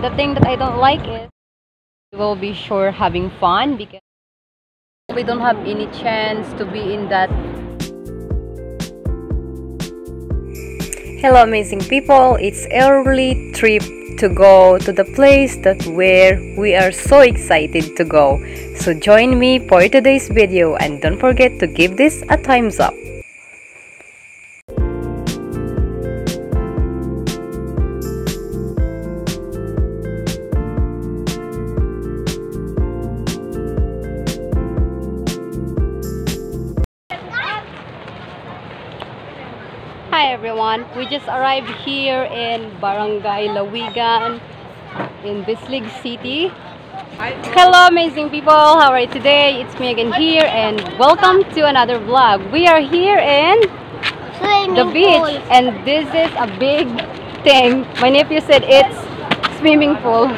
The thing that I don't like is we will be sure having fun because we don't have any chance to be in that. Hello amazing people, it's an early trip to go to the place that where we are so excited to go. So join me for today's video and don't forget to give this a thumbs up. Hi everyone, we just arrived here in Barangay Lawigan in Bislig City. Hello amazing people, how are you today? It's me again here and welcome to another vlog. We are here in the beach and this is a big thing. My nephew said it's swimming pool.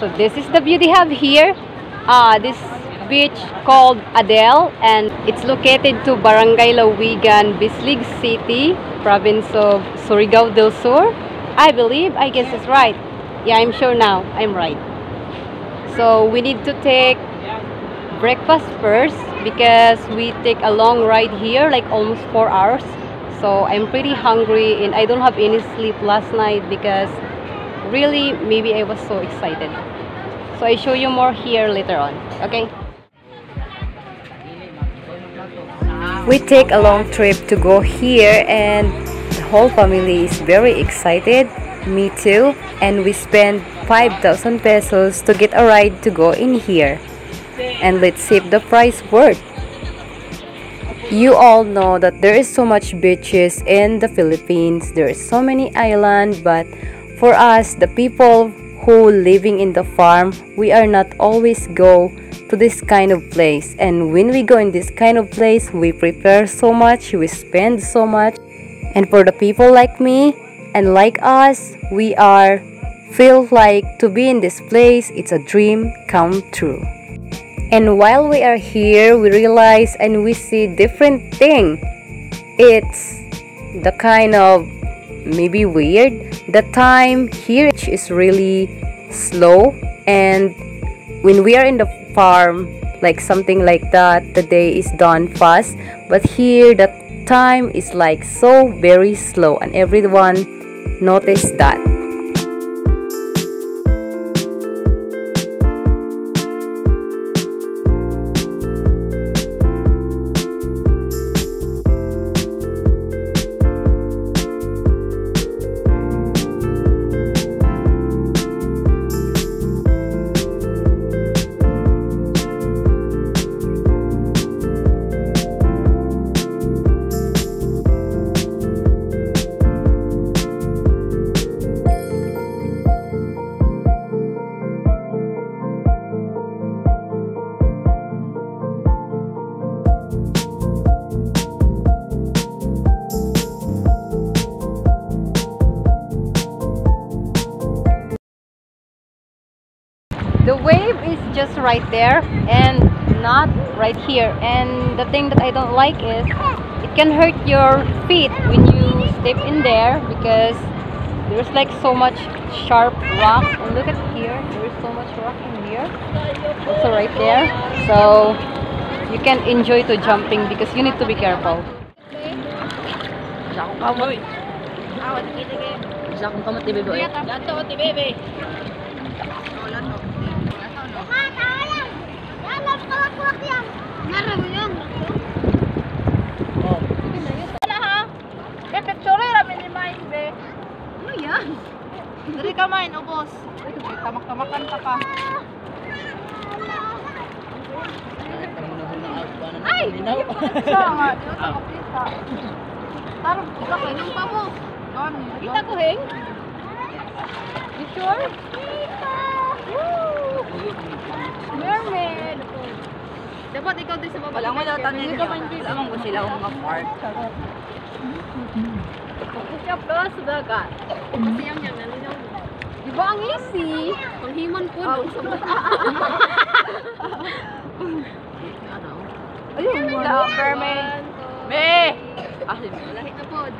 So this is the view they have here. This beach called Adele and it's located to Barangay Lawigan, Bislig City, province of Surigao del Sur. I guess it's right. Yeah, I'm sure now I'm right. So we need to take breakfast first because we take a long ride here, like almost 4 hours. So I'm pretty hungry and I don't have any sleep last night because really maybe I was so excited. So I show you more here later on, okay? We take a long trip to go here and the whole family is very excited, me too, and we spend 5,000 pesos to get a ride to go in here. And let's see if the price worth. You all know that there is so much beaches in the Philippines, there is so many islands, but for us, the people who living in the farm, we are not always go to this kind of place, and when we go in this kind of place we prepare so much, we spend so much. And for the people like me and like us, we are feel like to be in this place, it's a dream come true. And while we are here we realize and we see different thing. It's the kind of maybe weird, the time here is really slow, and when we are in the farm, like something like that, the day is done fast, but here the time is like so very slow and everyone noticed that. The wave is just right there and not right here, and the thing that I don't like is it can hurt your feet when you step in there because there's like so much sharp rock, and look at here, there's so much rock in here also right there, so you can enjoy to jumping because you need to be careful. You sure? Mermaid! Dapat ikaw din sa baba. Alam mo daw tanin niya. Alam mo sila ang mga part. Siya plus daga. Siyang niyang nalinaw. Diba ang easy? Ang himan po doon sa bata. Ayun, mermaid! May! Asim. Lahit na pod.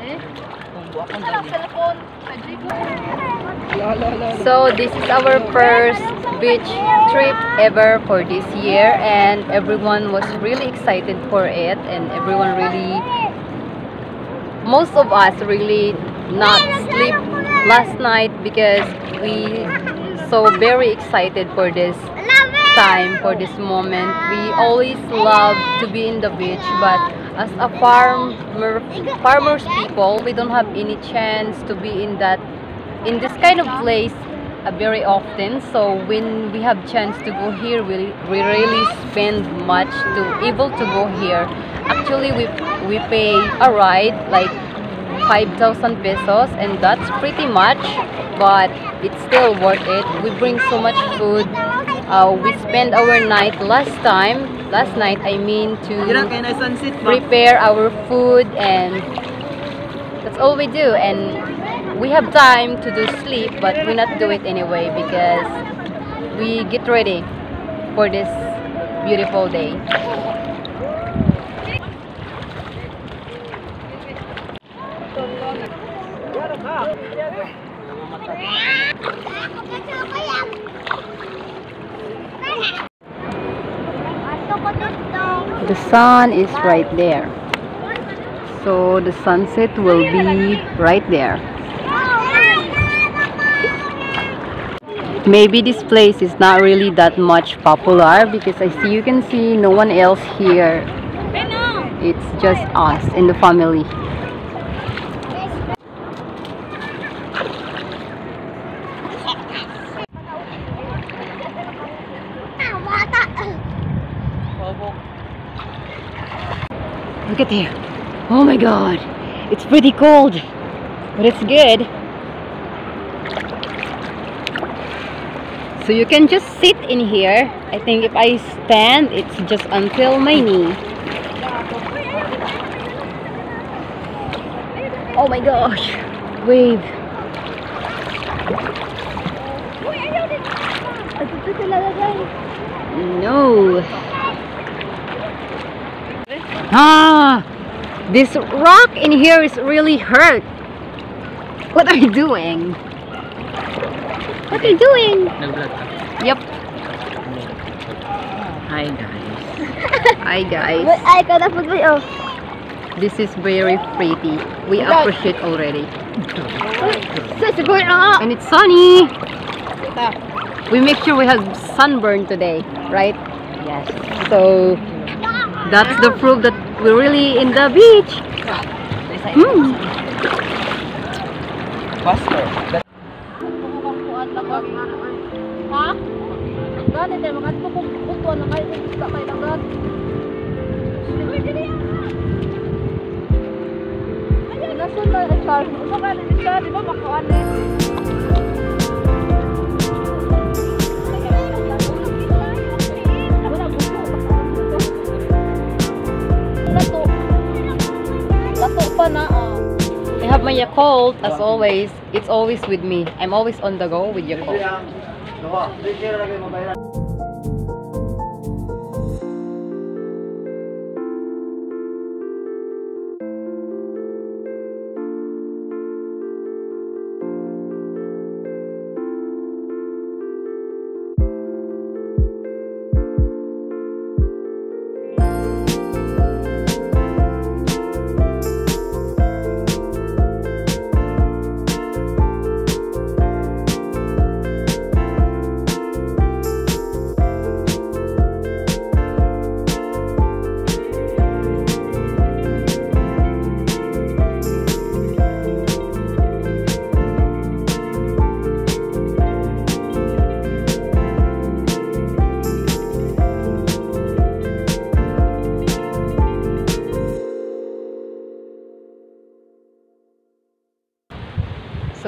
Eh? So this is our first beach trip ever for this year, and everyone was really excited for it, and everyone really, most of us really not sleep last night because we so very excited for this time, for this moment. We always love to be in the beach, but as a farmers people, we don't have any chance to be in this kind of place very often. So when we have chance to go here, we really spend much to able to go here. Actually, we pay a ride like 5,000 pesos, and that's pretty much, but it's still worth it. We bring so much food. We spent our night last night I mean, to prepare our food, and that's all we do. And we have time to do sleep, but we not do it anyway because we get ready for this beautiful day. The sun is right there, so the sunset will be right there. Maybe this place is not really that much popular because you can see no one else here. It's just us and the family. Look at there. Oh my god. It's pretty cold, but it's good. So you can just sit in here. I think if I stand, it's just until my knee. Oh my gosh. Wave. No. Ah, this rock in here is really hurt. What are you doing? What are you doing? Yep. Hi guys. Hi guys. But I gotta put my off. This is very pretty. We appreciate already. And it's sunny. We make sure we have sunburn today, right? Yes. So that's the proof that we're really in the beach. Mm. I have my Yakult as always. It's always with me. I'm always on the go with Yakult.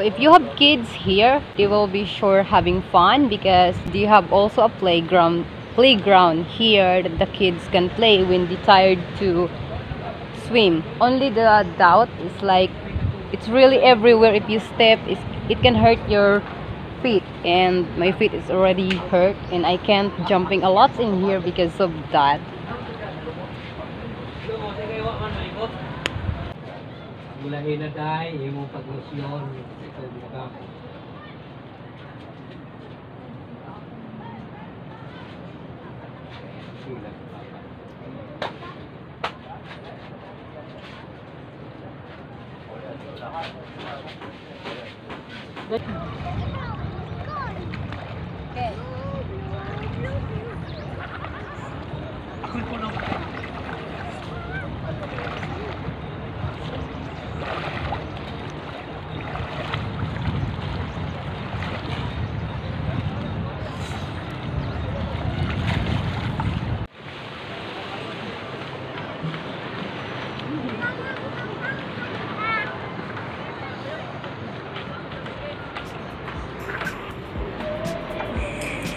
if you have kids here, they will be sure having fun because they have also a playground here that the kids can play when they're tired to swim. Only the doubt is like it's really everywhere. If you step, it can hurt your feet, and my feet is already hurt and I can't jumping a lot in here because of that.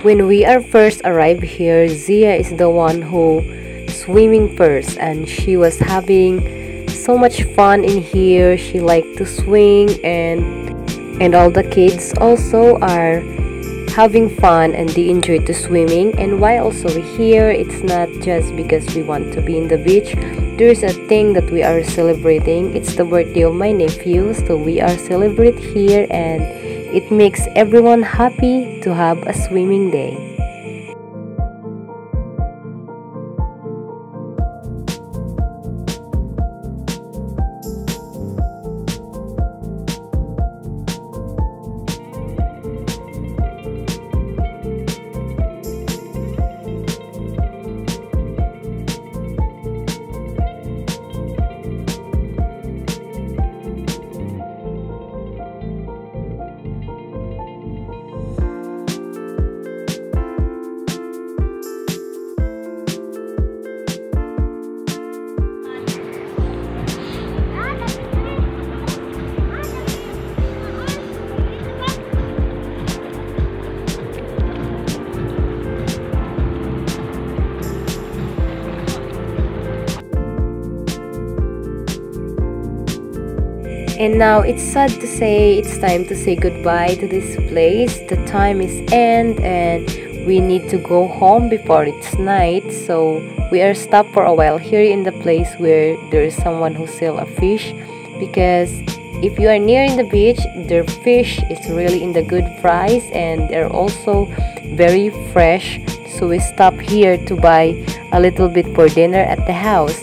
When we are first arrived here, Zia is the one who swimming first, and she was having so much fun in here. She liked to swing, and all the kids also are having fun and they enjoy the swimming. And why also we're here, it's not just because we want to be in the beach. There is a thing that we are celebrating. It's the birthday of my nephew, so we are celebrate here, and it makes everyone happy to have a swimming day. And now it's sad to say it's time to say goodbye to this place. The time is end and we need to go home before it's night. So we are stopped for a while here in the place where there is someone who sells a fish, because if you are near in the beach, their fish is really in the good price and they're also very fresh. So we stop here to buy a little bit for dinner at the house.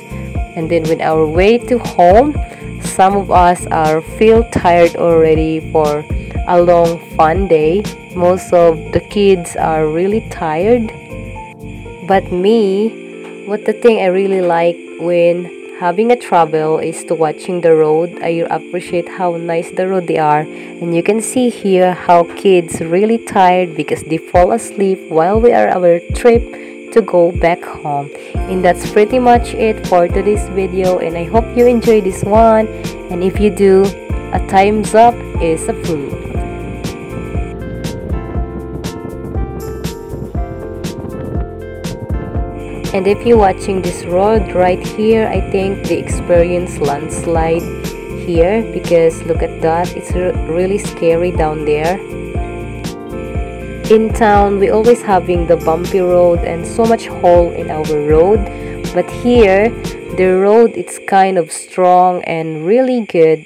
And then on our way to home, some of us are feel tired already for a long fun day. Most of the kids are really tired. But me, what the thing I really like when having a travel is to watching the road. I appreciate how nice the road they are. And you can see here how kids really tired because they fall asleep while we are on our trip to go back home. And that's pretty much it for today's video, and I hope you enjoy this one, and if you do, a thumbs up is approved. And if you're watching this road right here, I think they experience landslide here because look at that, it's really scary down there. In town, we always having the bumpy road and so much hole in our road, but here the road it's kind of strong and really good.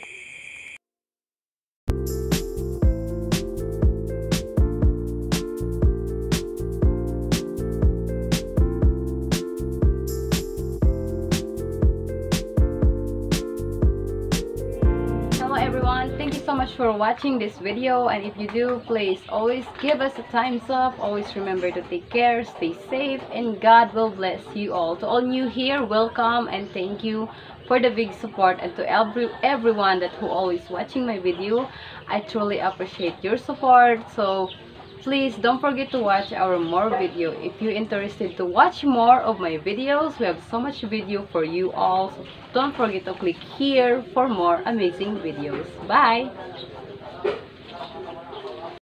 Thank you so much for watching this video, and if you do, please always give us a thumbs up. Always remember to take care, stay safe, and God will bless you all. To all new here, welcome and thank you for the big support, and to everyone that who always watching my video. I truly appreciate your support, so please don't forget to watch our more video. If you're interested to watch more of my videos, we have so much video for you all. So don't forget to click here for more amazing videos. Bye!